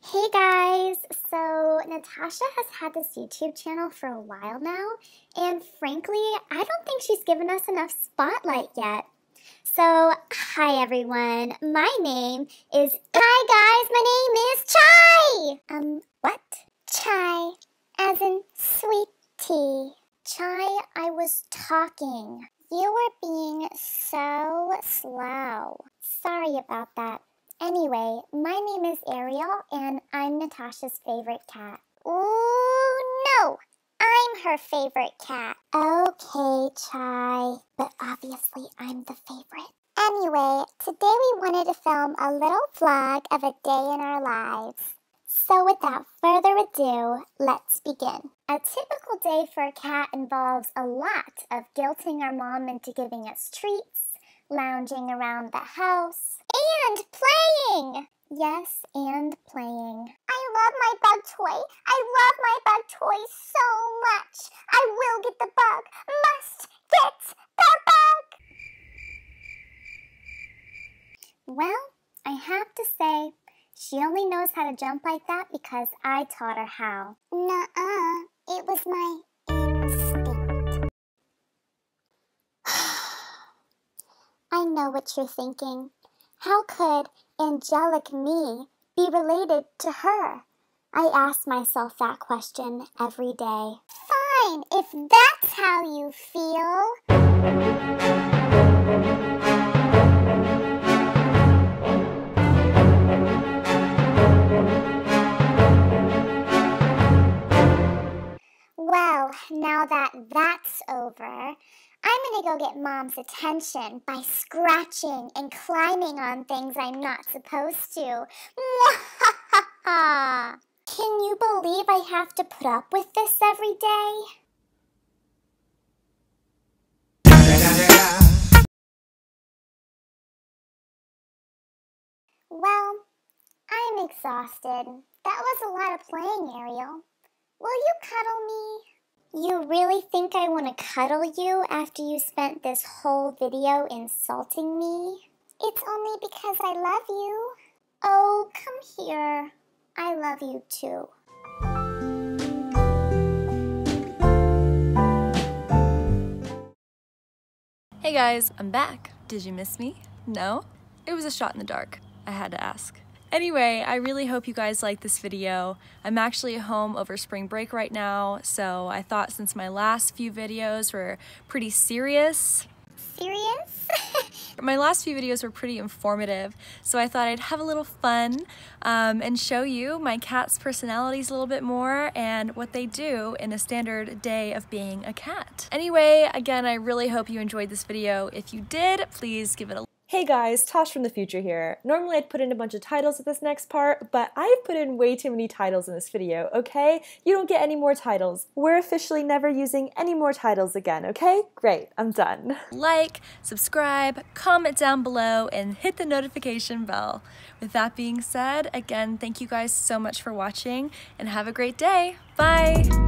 Hey guys, so Natasha has had this YouTube channel for a while now, and frankly, I don't think she's given us enough spotlight yet. So, hi everyone, my name is... Hi guys, my name is Chai! What? Chai, as in sweet tea. Chai, I was talking. You were being so slow. Sorry about that. Anyway, my name is Ariel, and I'm Natasha's favorite cat. Ooh, no! I'm her favorite cat. Okay, Chai, but obviously I'm the favorite. Anyway, today we wanted to film a little vlog of a day in our lives. So without further ado, let's begin. A typical day for a cat involves a lot of guilting our mom into giving us treats, lounging around the house, and playing! Yes, and playing. I love my bug toy. I love my bug toy so much. I will get the bug. Must get the bug! Well, I have to say, she only knows how to jump like that because I taught her how. Nuh-uh. It was my instinct. I know what you're thinking. How could angelic me be related to her? I ask myself that question every day. Fine, if that's how you feel. Well, now that that's over, I'm gonna go get Mom's attention by scratching and climbing on things I'm not supposed to. Can you believe I have to put up with this every day? Well, I'm exhausted. That was a lot of playing, Ariel. Will you cuddle me? You really think I want to cuddle you after you spent this whole video insulting me? It's only because I love you. Oh, come here. I love you too. Hey guys, I'm back. Did you miss me? No? It was a shot in the dark. I had to ask. Anyway, I really hope you guys like this video. I'm actually home over spring break right now, so I thought since my last few videos were pretty serious... Serious? My last few videos were pretty informative, so I thought I'd have a little fun and show you my cat's personalities a little bit more and what they do in a standard day of being a cat. Anyway, again, I really hope you enjoyed this video. If you did, please give it a like. Hey guys, Tosh from the future here. Normally I'd put in a bunch of titles at this next part, but I've put in way too many titles in this video, okay? You don't get any more titles. We're officially never using any more titles again, okay? Great, I'm done. Like, subscribe, comment down below, and hit the notification bell. With that being said, again, thank you guys so much for watching, and have a great day. Bye!